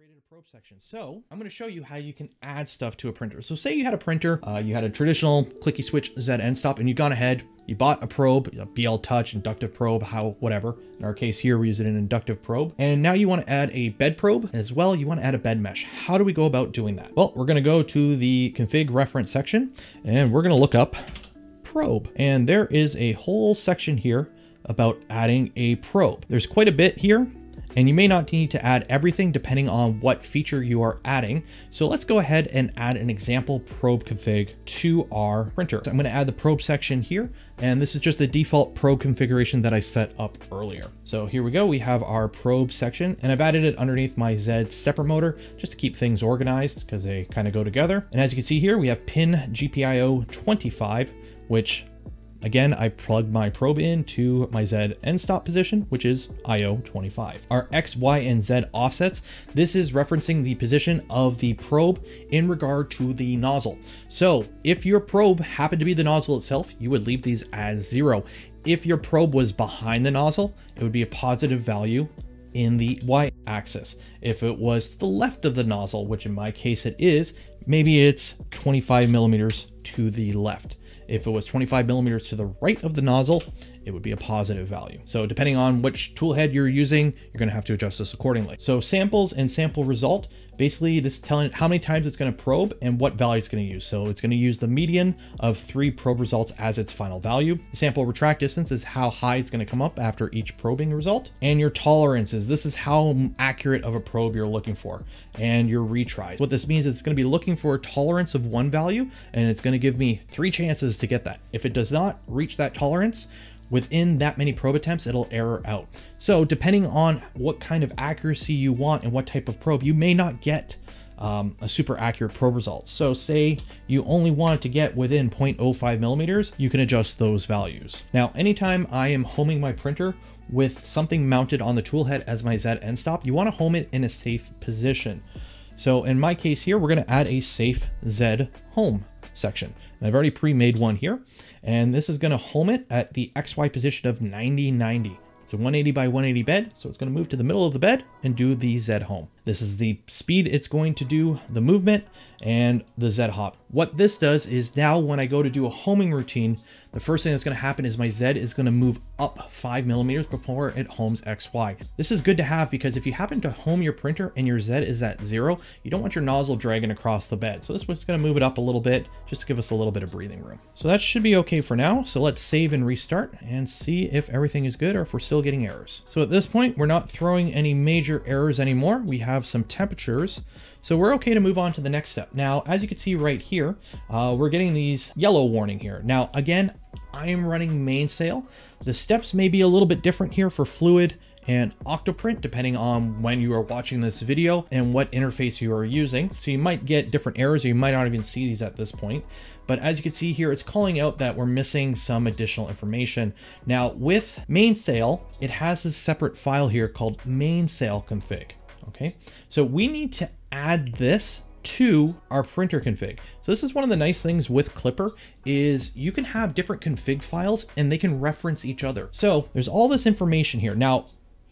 created a probe section. So I'm going to show you how you can add stuff to a printer. So say you had a printer, you had a traditional clicky switch ZN stop, and you've gone ahead, you bought a probe, a BL touch, inductive probe, whatever. In our case here, we're using an inductive probe. And now you want to add a bed probe as well. You want to add a bed mesh. How do we go about doing that? Well, we're going to go to the config reference section and we're going to look up probe. And there is a whole section here about adding a probe. There's quite a bit here. And you may not need to add everything depending on what feature you are adding. So let's go ahead and add an example probe config to our printer. So I'm going to add the probe section here. And this is just the default probe configuration that I set up earlier. So here we go. We have our probe section and I've added it underneath my Z stepper motor just to keep things organized because they kind of go together. And as you can see here, we have pin GPIO 25, which again, I plugged my probe into my Z end stop position, which is IO 25. Our X, Y, and Z offsets. This is referencing the position of the probe in regard to the nozzle. So if your probe happened to be the nozzle itself, you would leave these as 0. If your probe was behind the nozzle, it would be a positive value in the Y axis. If it was to the left of the nozzle, which in my case it is, maybe it's 25 millimeters to the left. If it was 25 millimeters to the right of the nozzle, it would be a positive value. So depending on which toolhead you're using, you're going to have to adjust this accordingly. So samples and sample result, basically this is telling it how many times it's going to probe and what value it's going to use. So it's going to use the median of 3 probe results as its final value. The sample retract distance is how high it's going to come up after each probing result. And your tolerances, this is how accurate of a probe you're looking for. And your retries. What this means is it's going to be looking for a tolerance of 1 value, and it's going to give me 3 chances to get that. If it does not reach that tolerance within that many probe attempts, it'll error out. So depending on what kind of accuracy you want and what type of probe, you may not get a super accurate probe result. So say you only wanted to get within 0.05 millimeters, you can adjust those values. Now, anytime I am homing my printer with something mounted on the toolhead as my Z end stop, you want to home it in a safe position. So in my case here, we're going to add a safe Z home section. And I've already pre-made one here, and this is going to home it at the XY position of 90-90. It's a 180 by 180 bed. So it's going to move to the middle of the bed and do the Z home. This is the speed it's going to do the movement and the Z hop. What this does is now when I go to do a homing routine, the first thing that's going to happen is my Z is going to move up 5 millimeters before it homes XY. This is good to have because if you happen to home your printer and your Z is at 0, you don't want your nozzle dragging across the bed. So this one's going to move it up a little bit just to give us a little bit of breathing room. So that should be okay for now. So let's save and restart and see if everything is good or if we're still getting errors. So at this point, we're not throwing any major errors anymore. We have some temperatures, so we're okay to move on to the next step. Now, as you can see right here, we're getting these yellow warning here. Now, again, I am running Mainsail. The steps may be a little bit different here for Fluidd and OctoPrint, depending on when you are watching this video and what interface you are using. So you might get different errors, or you might not even see these at this point. But as you can see here, it's calling out that we're missing some additional information. Now with Mainsail, it has this separate file here called mainsail config. Okay, so we need to add this to our printer config. So this is one of the nice things with Klipper is you can have different config files and they can reference each other. So there's all this information here. Now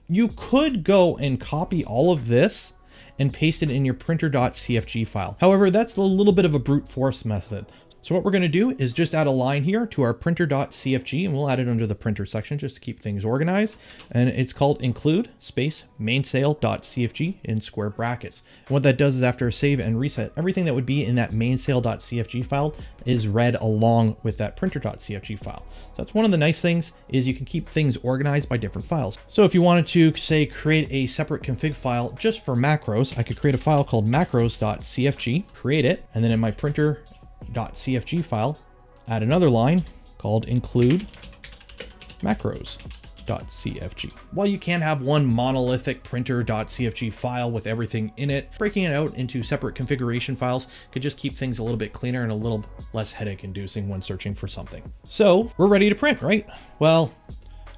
you could go and copy all of this and paste it in your printer.cfg file. However, that's a little bit of a brute force method. So what we're going to do is just add a line here to our printer.cfg, and we'll add it under the printer section just to keep things organized. And it's called include space mainsail.cfg in square brackets. And what that does is after a save and reset, everything that would be in that mainsail.cfg file is read along with that printer.cfg file. So that's one of the nice things is you can keep things organized by different files. So if you wanted to say create a separate config file just for macros, I could create a file called macros.cfg, create it, and then in my printer.cfg file, add another line called include macros.cfg. While you can have one monolithic printer.cfg file with everything in it, breaking it out into separate configuration files could just keep things a little bit cleaner and a little less headache inducing when searching for something. So we're ready to print, right? Well,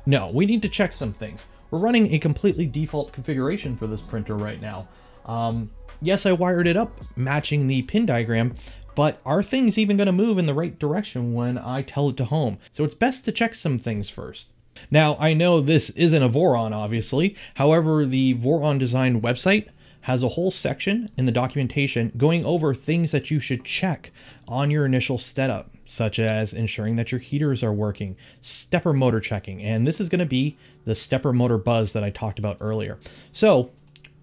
no, we need to check some things. We're running a completely default configuration for this printer right now. Yes, I wired it up matching the pin diagram, but are things even going to move in the right direction when I tell it to home? So it's best to check some things first. Now, I know this isn't a Voron, obviously. However, the Voron Design website has a whole section in the documentation going over things that you should check on your initial setup, such as ensuring that your heaters are working, stepper motor checking, and this is going to be the stepper motor buzz that I talked about earlier. So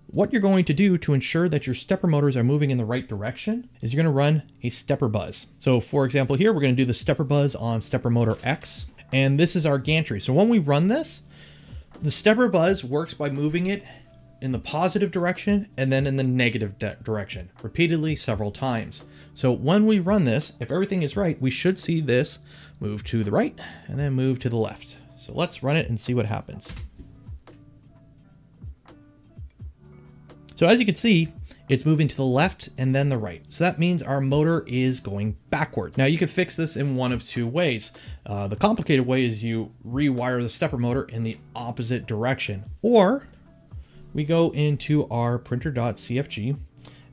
what you're going to do to ensure that your stepper motors are moving in the right direction is you're going to run a stepper buzz. So for example, here we're going to do the stepper buzz on stepper motor X, and this is our gantry. So when we run this, the stepper buzz works by moving it in the positive direction and then in the negative direction repeatedly several times. So when we run this, if everything is right, we should see this move to the right and then move to the left. So let's run it and see what happens. So as you can see, it's moving to the left and then the right. So that means our motor is going backwards. Now you can fix this in one of two ways. The complicated way is you rewire the stepper motor in the opposite direction, or we go into our printer.cfg,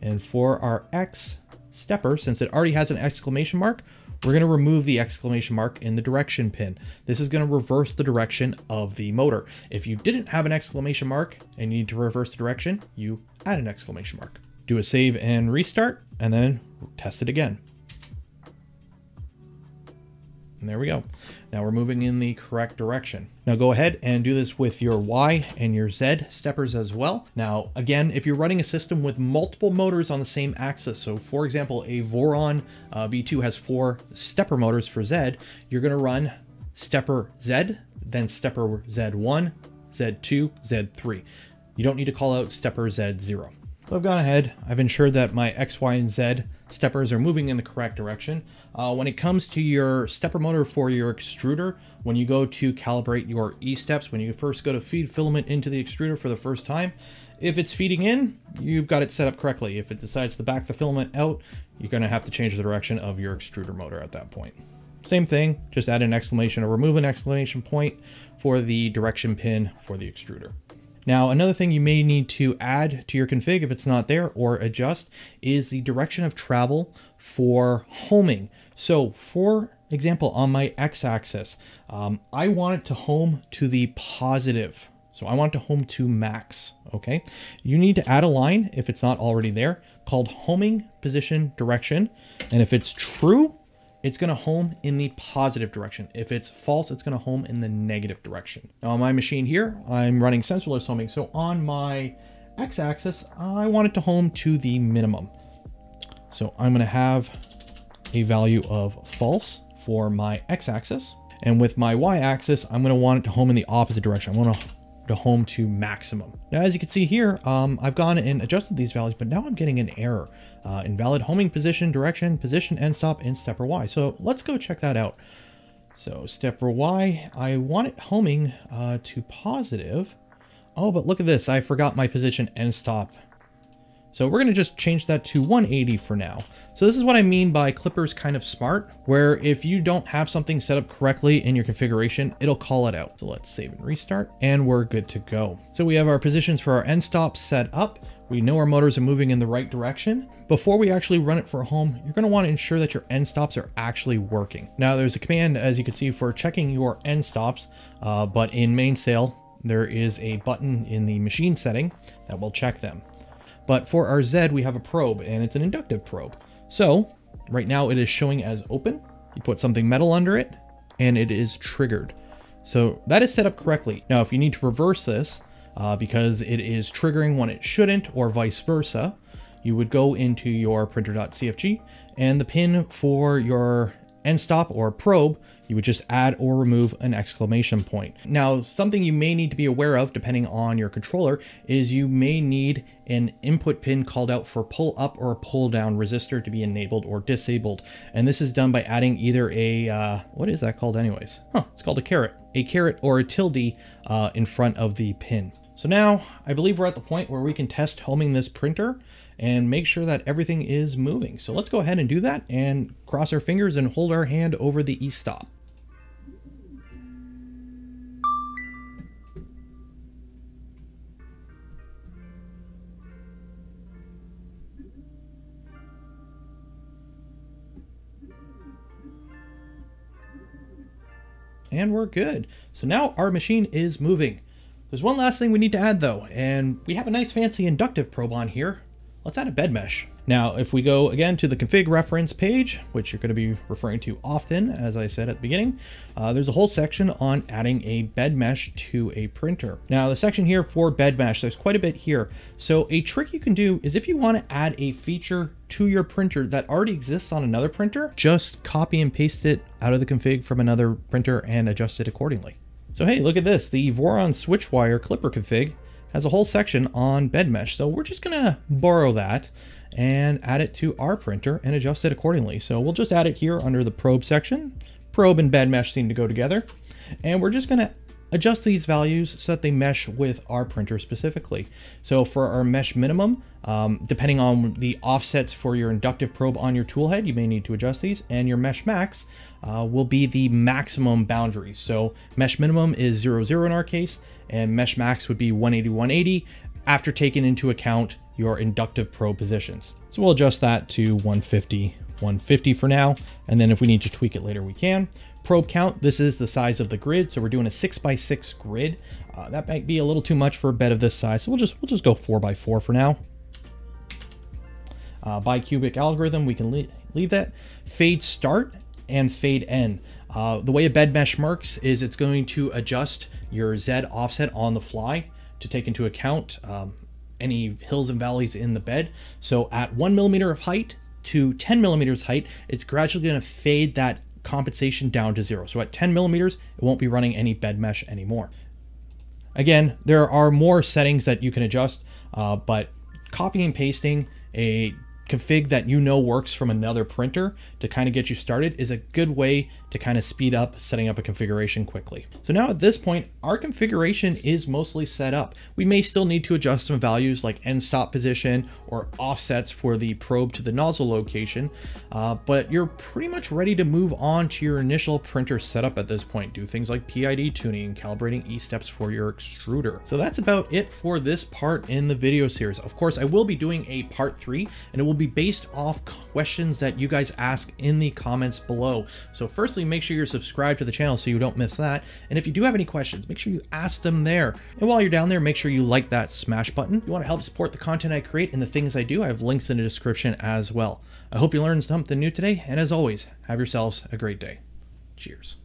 and for our X stepper, since it already has an exclamation mark, we're going to remove the exclamation mark in the direction pin. This is going to reverse the direction of the motor. If you didn't have an exclamation mark and you need to reverse the direction, you add an exclamation mark. Do a save and restart, and then test it again. And there we go. Now we're moving in the correct direction. Now go ahead and do this with your Y and your Z steppers as well. Now, again, if you're running a system with multiple motors on the same axis, so for example, a Voron V2 has 4 stepper motors for Z, you're going to run stepper Z, then stepper Z1, Z2, Z3. You don't need to call out stepper Z0. So I've gone ahead, I've ensured that my X, Y, and Z steppers are moving in the correct direction. When it comes to your stepper motor for your extruder, when you go to calibrate your E-steps, when you first go to feed filament into the extruder for the first time, if it's feeding in, you've got it set up correctly. If it decides to back the filament out, you're going to have to change the direction of your extruder motor at that point. Same thing, just add an exclamation or remove an exclamation point for the direction pin for the extruder. Now, another thing you may need to add to your config if it's not there, or adjust, is the direction of travel for homing. So for example, on my X-axis, I want it to home to the positive. So I want it to home to max, okay? You need to add a line, if it's not already there, called homing position direction. And if it's true, it's going to home in the positive direction. If it's false, it's going to home in the negative direction. Now on my machine here, I'm running sensorless homing. So on my X-axis, I want it to home to the minimum. So I'm going to have a value of false for my X-axis. And with my Y-axis, I'm going to want it to home in the opposite direction. I want it to home to maximum. Now, as you can see here, I've gone and adjusted these values, but now I'm getting an error. Invalid homing position, direction, position, end stop in stepper Y. So let's go check that out. So stepper Y, I want it homing to positive. Oh, but look at this. I forgot my position end stop. So we're going to just change that to 180 for now. So this is what I mean by Klipper's kind of smart, where if you don't have something set up correctly in your configuration, it'll call it out. So let's save and restart, and we're good to go. So we have our positions for our end stops set up. We know our motors are moving in the right direction. Before we actually run it for home, you're going to want to ensure that your end stops are actually working. Now there's a command, as you can see, for checking your end stops, but in Mainsail, there is a button in the machine setting that will check them. But for our Z, we have a probe, and it's an inductive probe. So right now it is showing as open. You put something metal under it and it is triggered. So that is set up correctly. Now, if you need to reverse this because it is triggering when it shouldn't, or vice versa, you would go into your printer.cfg, and the pin for your end stop or probe, you would just add or remove an exclamation point. Now, something you may need to be aware of, depending on your controller, is you may need an input pin called out for pull up or pull down resistor to be enabled or disabled. And this is done by adding either a, what is that called anyways? Huh, it's called a caret or a tilde in front of the pin. So now I believe we're at the point where we can test homing this printer and make sure that everything is moving. So let's go ahead and do that, and cross our fingers and hold our hand over the e-stop. And we're good. So now our machine is moving. There's one last thing we need to add though, and we have a nice fancy inductive probe on here. Let's add a bed mesh. Now, if we go again to the config reference page, which you're going to be referring to often, as I said at the beginning, there's a whole section on adding a bed mesh to a printer. Now the section here for bed mesh, there's quite a bit here. So a trick you can do is if you want to add a feature to your printer that already exists on another printer, just copy and paste it out of the config from another printer and adjust it accordingly. So hey, look at this. The Voron Switchwire Klipper config has a whole section on bed mesh. So we're just gonna borrow that and add it to our printer and adjust it accordingly. So we'll just add it here under the probe section. Probe and bed mesh seem to go together. And we're just gonna adjust these values so that they mesh with our printer specifically. So for our mesh minimum, depending on the offsets for your inductive probe on your toolhead, you may need to adjust these. And your mesh max will be the maximum boundaries. So mesh minimum is 0, 0 in our case, and mesh max would be 180, 180 after taking into account your inductive probe positions. So we'll adjust that to 150, 150 for now. And then if we need to tweak it later, we can. Probe count, this is the size of the grid. So we're doing a 6 by 6 grid. That might be a little too much for a bed of this size. So we'll just go 4 by 4 for now. Bicubic algorithm, we can leave that. Fade start and fade end. The way a bed mesh works is it's going to adjust your Z offset on the fly to take into account any hills and valleys in the bed. So at 1 millimeter of height to 10 millimeters height, it's gradually going to fade that compensation down to 0. So at 10 millimeters, it won't be running any bed mesh anymore. Again, there are more settings that you can adjust, but copying and pasting a config that you know works from another printer to kind of get you started is a good way to kind of speed up setting up a configuration quickly. So now at this point, our configuration is mostly set up. We may still need to adjust some values like end stop position or offsets for the probe to the nozzle location, but you're pretty much ready to move on to your initial printer setup at this point. Do things like PID tuning, calibrating E-steps for your extruder. So that's about it for this part in the video series. Of course, I will be doing a part 3, and it will be based off questions that you guys ask in the comments below. So firstly, make sure you're subscribed to the channel so you don't miss that. And if you do have any questions, make sure you ask them there. And while you're down there, make sure you like that smash button. If you want to help support the content I create and the things I do, I have links in the description as well. I hope you learned something new today. And as always, have yourselves a great day. Cheers.